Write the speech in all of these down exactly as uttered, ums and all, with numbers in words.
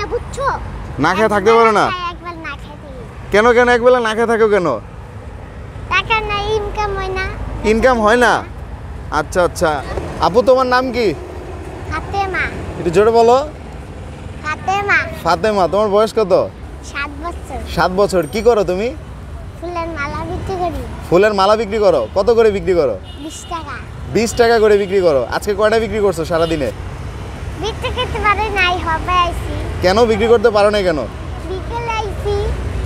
না বুঝছো না খেয়ে থাকতে পারো না একবার না খেতে কেন কেন একবেলা না খেয়ে থাকো কেন টাকা নাই ইনকাম হয় না ইনকাম হয় না আচ্ছা আচ্ছা আপু তোমার নাম কি ফাতেমা একটু জোরে বলো ফাতেমা ফাতেমা তোমার বয়স কত সাত বছর সাত বছর কি করো তুমি ফুলের মালা বিক্রি করি ফুলের মালা বিক্রি করো কত করে বিক্রি করো বিশ টাকা বিশ টাকা করে বিক্রি করো আজকে কয়টা বিক্রি করছো সারা দিনে বিক্রি করতে পারে নাই হবে আইছি কেন বিক্রি করতে পারো না কেন বিকেলে আইছি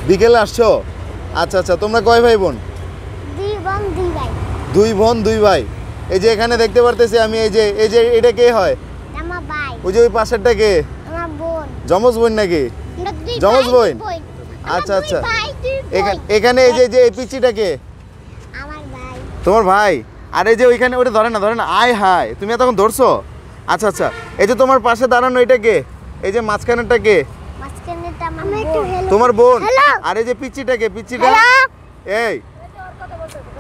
বিকেলে আসছো আচ্ছা আচ্ছা তোমরা কয় ভাই বোন দুই বোন দুই ভাই দুই বোন দুই ভাই এই যে এখানে দেখতে পারতেছি আমি এই যে এই যে এটা কে হয় আমার ভাই ওই যে ওই পাশেরটা কে আমার বোন যমজ বোন নাকি যমজ বোন আচ্ছা আচ্ছা এখানে এখানে এই যে যে এই পিচিটা কে আমার ভাই তোমার ভাই আর এই যে ওইখানে ওটা ধরে না ধরে না আয় হায় তুমি এতক্ষণ ধরছো আচ্ছা আচ্ছা এই যে তোমার পাশে দাঁড়ানো এটা কে এই যে মাছখানেরটা কে মাছখানেরটা আমি একটু হেলো তোমার বোন আর এই যে পিচিটা কে পিচিটা এই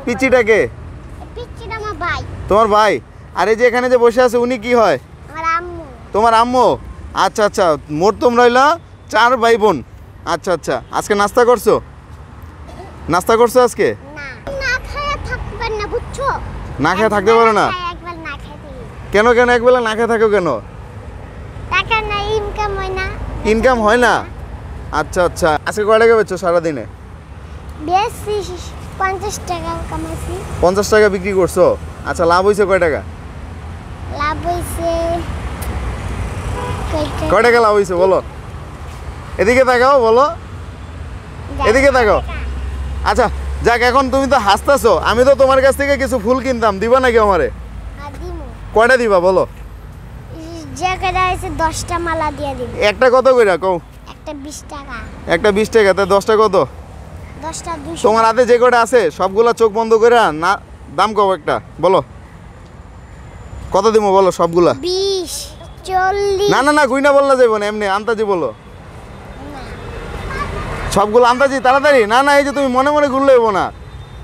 পিচিটা কে পিচিটা আমার ভাই তোমার ভাই আর এই যে এখানে যে বসে আছে উনি কি হয় আমার আম্মু তোমার আম্মু আচ্ছা আচ্ছা মোট তোমরা হইলা চার ভাই বোন আচ্ছা আচ্ছা আজকে নাস্তা করছো নাস্তা করছো আজকে না না খায় থাকবে না বুঝছো না খেয়ে থাকতে পারো না একবার না খেতে কেন কেন একবেলা না খেয়ে থাকো কেন টাকা নাই ইনকাম হয় না ইনকাম হয় না আচ্ছা আচ্ছা আজকে কয় টাকা বেচছো সারা দিনে বেশি পঞ্চাশ টাকা কামাইছি পঞ্চাশ টাকা বিক্রি করছো আচ্ছা লাভ হইছে কয় টাকা লাভ হইছে কয় টাকা লাভ হইছে বলো এদিকে তাকাও বলো এদিকে তাকাও আচ্ছা যাক এখন তুমি তো হাসতাছো আমি তো তোমার কাছ থেকে কিছু ফুল কিনতাম দিবা নাকি আমারে হ্যাঁ দিমু কয়টা দিবা বলো যে কয়টা আছে দশ টা মালা দিয়া দিই একটা কত কইরা কও একটা বিশ টাকা একটা বিশ টাকা তাই দশ টা কত দশ টা দুইশো তোমার হাতে যে কয়টা আছে সবগুলা চোখ বন্ধ কইরা না দাম কও একটা বলো কত দিমু বলো সবগুলা বিশ চল্লিশ না না না গুইনা বললা যাইবো না এমনি আন্তাজি বলো সবগুলো আন্দাজি তাড়াতাড়ি না না এই যে তুমি মনে মনে ঘুরলে হবো না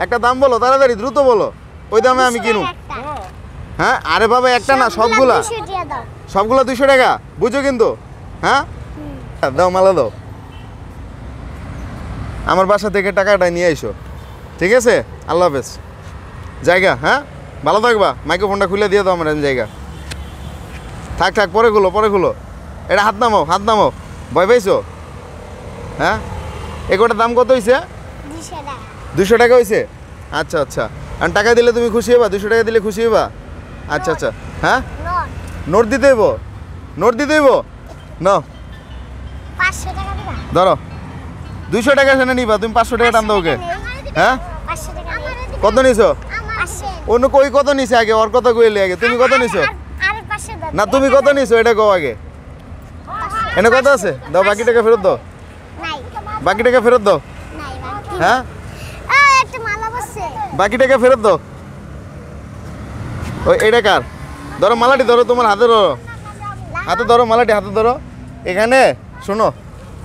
একটা দাম বলো তাড়াতাড়ি দ্রুত বলো ওই দামে আমি কিনুম হ্যাঁ আরে বাবা একটা না সবগুলা সবগুলা দুইশো টাকা বুঝো কিন্তু হ্যাঁ দাও মালা দাও আমার বাসা থেকে টাকাটা নিয়ে আইসো ঠিক আছে আল্লাহ হাফেজ জায়গা হ্যাঁ ভালো থাকবা মাইক্রোফোনটা খুলে দিয়ে দাও আমার জায়গা থাক থাক পরে খুলো পরে খুলো এটা হাত নামাও হাত নামাও ভয় পাইছো হ্যাঁ এগোটার দাম কত হয়েছে দুশো টাকা হয়েছে আচ্ছা আচ্ছা আর টাকা দিলে তুমি খুশি হবা দুশো টাকা দিলে খুশি হবা আচ্ছা আচ্ছা হ্যাঁ নোট দিতে হইব নোট দিতে হইব না ধরো দুশো টাকা সেটা নিবা তুমি পাঁচশো টাকা টান দাও ওকে হ্যাঁ কত নিছো অন্য কই কত নিছে আগে ওর কথা কইলে আগে তুমি কত নিছো না তুমি কত নিছো এটা কও আগে এনে কত আছে দাও বাকি টাকা ফেরত দাও বাকি টাকা ফেরত দাও হ্যাঁ একটা মালা বসে বাকি টাকা ফেরত দাও ওই এটা কার ধরো মালাটি ধরো তোমার হাতে ধরো হাতে ধরো মালাটি হাতে ধরো এখানে শোনো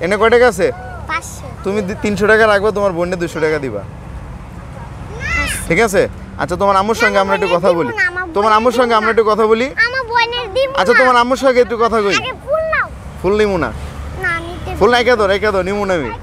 এনে কয় টাকা আছে পাঁচশো তুমি তিনশো টাকা রাখবে তোমার বোনকে দুশো টাকা দিবা ঠিক আছে আচ্ছা তোমার আম্মুর সঙ্গে আমরা একটু কথা বলি তোমার আম্মুর সঙ্গে আমরা একটু কথা বলি আচ্ছা তোমার আম্মুর সঙ্গে একটু কথা কই ফুল নিমু না ফুল একা ধরো একা ধরো নিমু না আমি